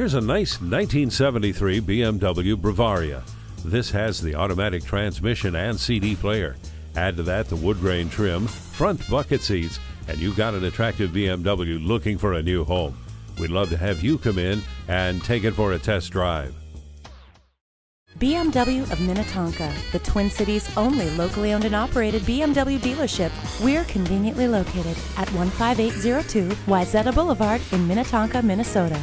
Here's a nice 1973 BMW Bavaria. This has the automatic transmission and CD player. Add to that the wood grain trim, front bucket seats, and you've got an attractive BMW looking for a new home. We'd love to have you come in and take it for a test drive. BMW of Minnetonka, the Twin Cities' only locally owned and operated BMW dealership. We're conveniently located at 15802 Wayzata Boulevard in Minnetonka, Minnesota.